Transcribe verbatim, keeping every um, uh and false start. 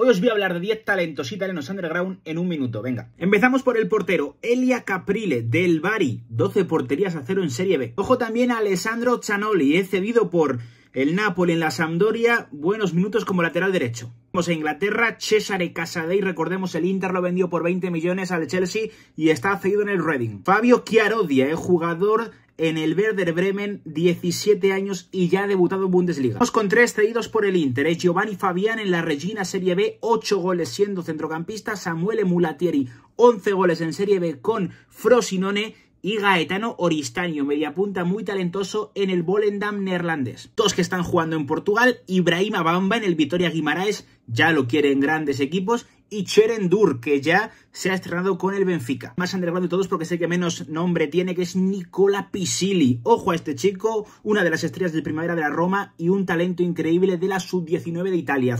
Hoy os voy a hablar de diez talentos italianos underground en un minuto, venga. Empezamos por el portero Elia Caprile del Bari, doce porterías a cero en Serie B. Ojo también a Alessandro Cianoli, es cedido por el Napoli en la Sampdoria, buenos minutos como lateral derecho. Vamos a Inglaterra, Cesare Casadei, recordemos el Inter lo vendió por veinte millones al Chelsea y está cedido en el Reading. Fabio Chiarodia, el jugador en el Werder Bremen, diecisiete años y ya ha debutado en Bundesliga. Vamos con tres cedidos por el Inter. Es Giovanni Fabián en la Regina Serie B, ocho goles siendo centrocampista. Samuele Mulattieri, once goles en Serie B con Frosinone. Y Gaetano Oristaño, mediapunta muy talentoso en el Volendam neerlandés. Dos que están jugando en Portugal. Ibrahim Abamba en el Vitoria Guimaraes, ya lo quieren grandes equipos. Y Cherendur, que ya se ha estrenado con el Benfica. Más underground de todos porque sé que menos nombre tiene, que es Nicola Pisilli. Ojo a este chico, una de las estrellas de primavera de la Roma y un talento increíble de la sub diecinueve de Italia.